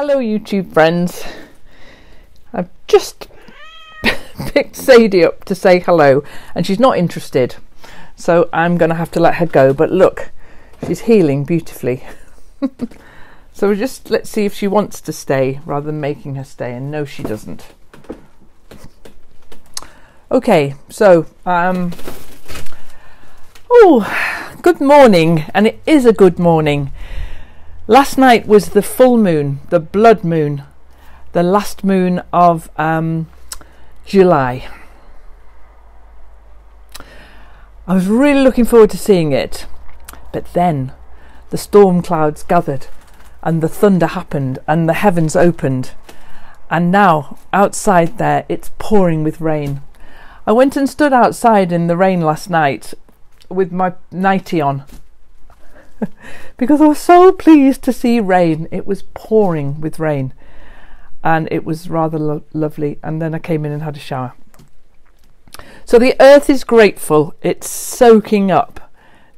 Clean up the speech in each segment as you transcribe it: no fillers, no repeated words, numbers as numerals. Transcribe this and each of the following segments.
Hello YouTube friends. I've just picked Sadie up to say hello and she's not interested, so I'm gonna have to let her go, but look, she's healing beautifully. So we're just, let's see if she wants to stay rather than making her stay, and no she doesn't. Okay, so oh, good morning, and it is a good morning. Last night was the full moon, the blood moon, the last moon of July. I was really looking forward to seeing it, but then the storm clouds gathered and the thunder happened and the heavens opened, and now outside there it's pouring with rain. I went and stood outside in the rain last night with my nightie on because I was so pleased to see rain. It was pouring with rain and it was rather lovely, and then I came in and had a shower. So the earth is grateful. It's soaking up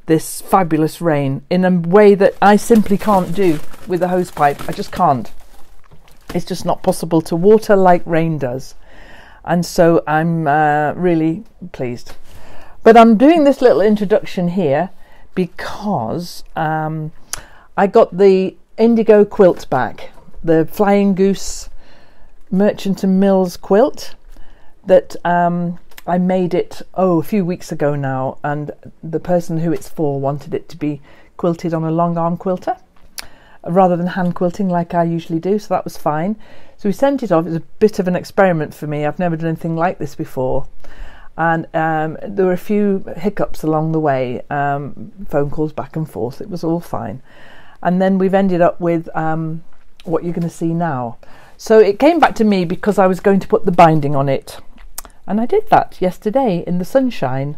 this fabulous rain in a way that I simply can't do with a hose pipe. I just can't. It's just not possible to water like rain does, and so I'm really pleased. But I'm doing this little introduction here because I got the indigo quilt back, the Flying Goose Merchant and Mills quilt that I made it a few weeks ago now, and the person who it's for wanted it to be quilted on a long arm quilter rather than hand quilting like I usually do, so that was fine. So we sent it off. It was a bit of an experiment for me. I've never done anything like this before, and there were a few hiccups along the way, phone calls back and forth. It was all fine, and then we've ended up with what you're going to see now. So it came back to me because I was going to put the binding on it, and I did that yesterday in the sunshine.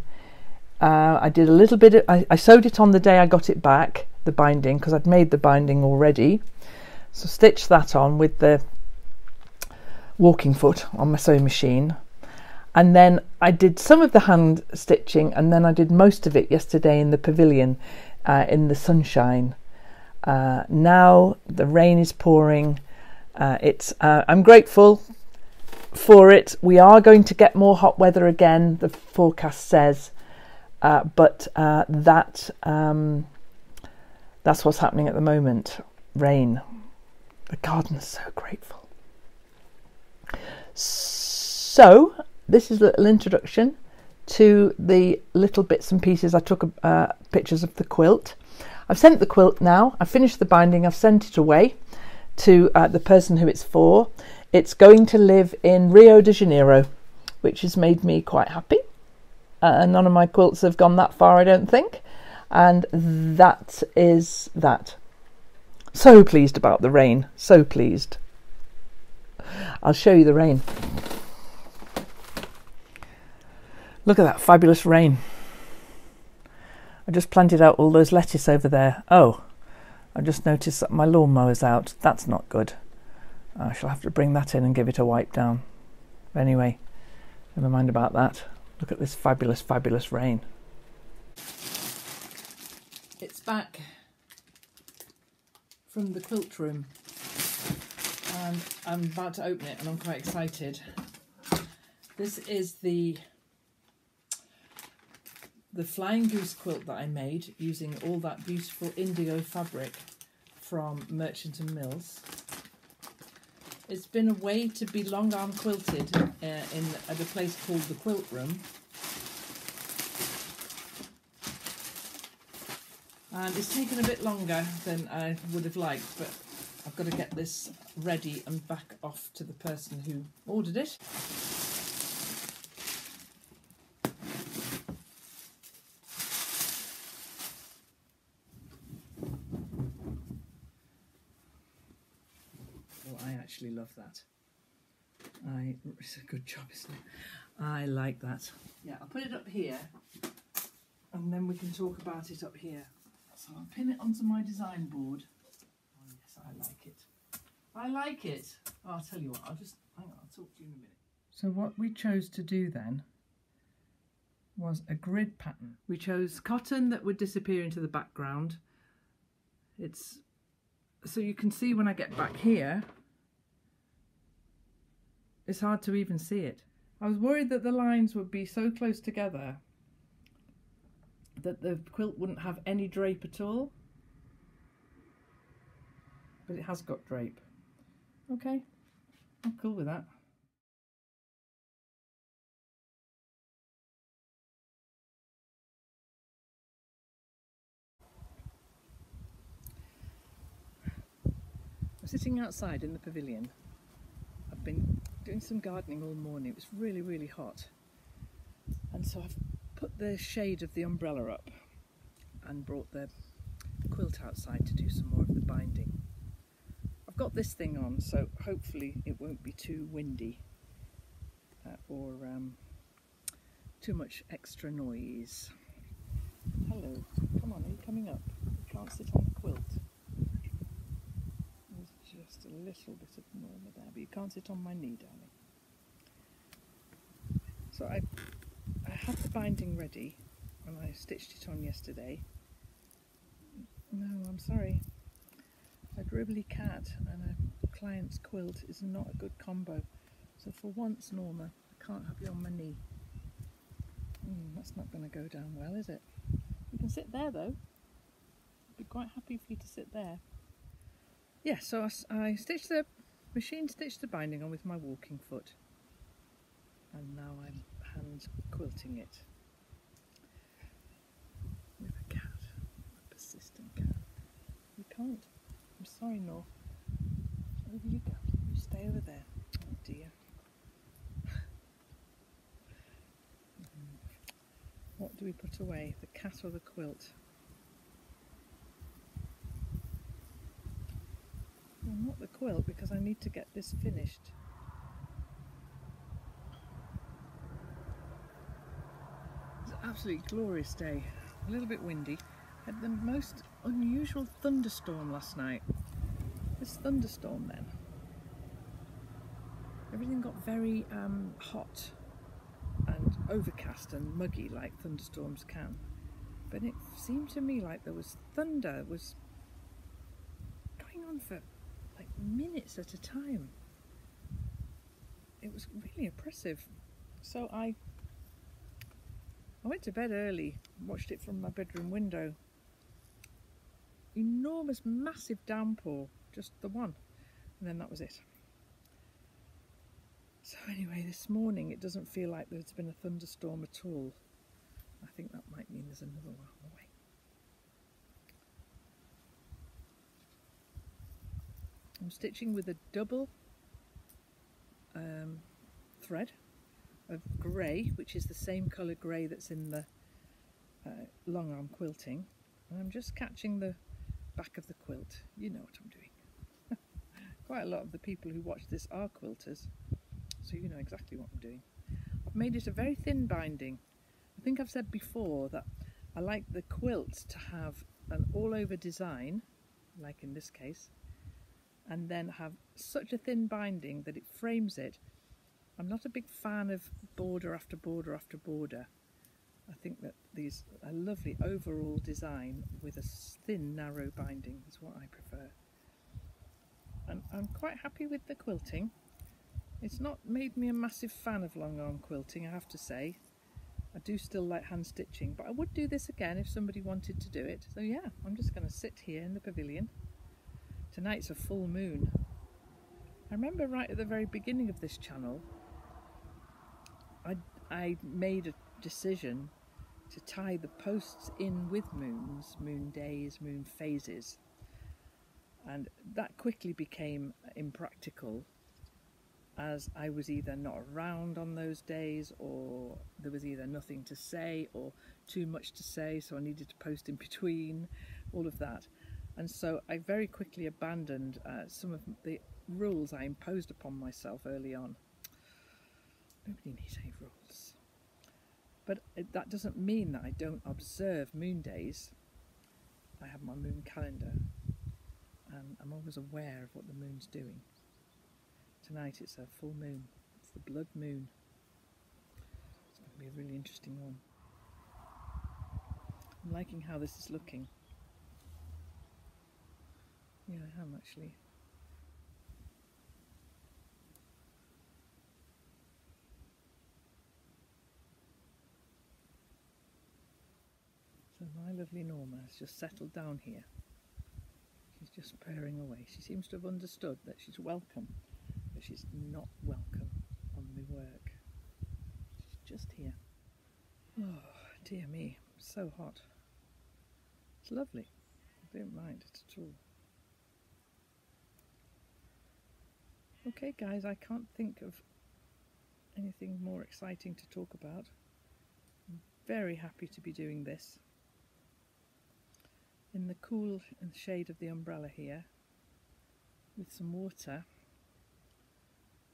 I did a little bit of, I sewed it on the day I got it back, the binding, because I'd made the binding already, so stitched that on with the walking foot on my sewing machine. And then I did some of the hand stitching, and then I did most of it yesterday in the pavilion, in the sunshine. Now the rain is pouring. I'm grateful for it. We are going to get more hot weather again, the forecast says, but that's what's happening at the moment. Rain. The garden is so grateful. So this is a little introduction to the little bits and pieces I took pictures of the quilt. I've sent the quilt now. I've finished the binding. I've sent it away to the person who it's for. It's going to live in Rio de Janeiro, which has made me quite happy. None of my quilts have gone that far, I don't think. And that is that. So pleased about the rain. So pleased. I'll show you the rain. Look at that fabulous rain. I just planted out all those lettuce over there. Oh, I just noticed that my lawnmower's out. That's not good. I shall have to bring that in and give it a wipe down. Anyway, never mind about that. Look at this fabulous, fabulous rain. It's back from the quilt room. And I'm about to open it and I'm quite excited. This is the Flying Goose quilt that I made using all that beautiful indigo fabric from Merchant and Mills. It's been a way to be long arm quilted at a place called The Quilt Room. And it's taken a bit longer than I would have liked, but I've got to get this ready and back off to the person who ordered it. Love that. It's a good job, isn't it? I like that. Yeah, I'll put it up here and then we can talk about it up here. So I'll pin it onto my design board. Oh yes, I like it. I like it. Oh, I'll tell you what, hang on, I'll talk to you in a minute. So what we chose to do then was a grid pattern. We chose cotton that would disappear into the background. So you can see when I get back here, It's hard to even see it. I was worried that the lines would be so close together that the quilt wouldn't have any drape at all, but it has got drape. Okay, I'm cool with that. I'm sitting outside in the pavilion. I've been doing some gardening all morning. It was really, really hot, and so I've put the shade of the umbrella up and brought the quilt outside to do some more of the binding. I've got this thing on, so hopefully it won't be too windy or too much extra noise. Hello, come on, are you coming up? You can't sit on the quilt. There's just a little bit of norma there, but you can't sit on my knee, darling. So I had the binding ready and I stitched it on yesterday. No, I'm sorry. A dribbly cat and a client's quilt is not a good combo. So for once, Norma, I can't have you on my knee. That's not going to go down well, is it? You can sit there though. I'd be quite happy for you to sit there. Yeah, so I stitched the machine, stitched the binding on with my walking foot, and now I'm hand quilting it with a cat, a persistent cat. You can't. I'm sorry, Nor. Over you go. You stay over there. Oh dear. What do we put away? The cat or the quilt? Well, not the quilt, because I need to get this finished. Absolutely glorious day, a little bit windy. Had the most unusual thunderstorm last night. This thunderstorm then. Everything got very hot and overcast and muggy like thunderstorms can. But it seemed to me like there was thunder was going on for like minutes at a time. It was really oppressive. So I went to bed early, watched it from my bedroom window. Enormous, massive downpour, just the one, and then that was it. So anyway, this morning it doesn't feel like there's been a thunderstorm at all. I think that might mean there's another one on the way. I'm stitching with a double thread of grey, which is the same colour grey that's in the long arm quilting, and I'm just catching the back of the quilt. You know what I'm doing. Quite a lot of the people who watch this are quilters, so you know exactly what I'm doing. I've made it a very thin binding. I think I've said before that I like the quilt to have an all-over design, like in this case, and then have such a thin binding that it frames it. I'm not a big fan of border after border after border. I think that these a lovely overall design with a thin, narrow binding is what I prefer. And I'm quite happy with the quilting. It's not made me a massive fan of long arm quilting, I have to say. I do still like hand stitching, but I would do this again if somebody wanted to do it. So yeah, I'm just going to sit here in the pavilion. Tonight's a full moon. I remember right at the very beginning of this channel, I made a decision to tie the posts in with moons, moon days, moon phases, and that quickly became impractical as I was either not around on those days, or there was either nothing to say or too much to say, so I needed to post in between, all of that. And so I very quickly abandoned some of the rules I imposed upon myself early on. Nobody needs any rules. But that doesn't mean that I don't observe moon days. I have my moon calendar and I'm always aware of what the moon's doing. Tonight it's a full moon. It's the blood moon. It's going to be a really interesting one. I'm liking how this is looking. Yeah, I am actually. lovely Norma has just settled down here. She's just purring away. She seems to have understood that she's welcome, but she's not welcome on my work. She's just here. Oh dear me, it's so hot. It's lovely. I don't mind it at all. Okay guys, I can't think of anything more exciting to talk about. I'm very happy to be doing this in the cool and shade of the umbrella here with some water,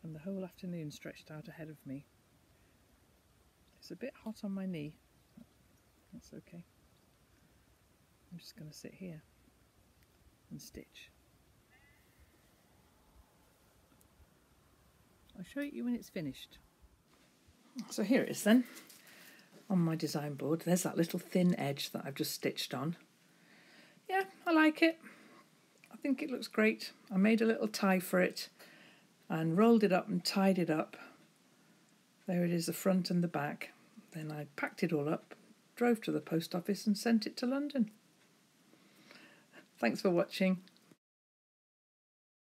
and the whole afternoon stretched out ahead of me. It's a bit hot on my knee, but that's okay. I'm just going to sit here and stitch. I'll show you when it's finished. So here it is then, on my design board. There's that little thin edge that I've just stitched on. Yeah, I like it. I think it looks great. I made a little tie for it and rolled it up and tied it up. There it is, the front and the back. Then I packed it all up, drove to the post office and sent it to London. Thanks for watching.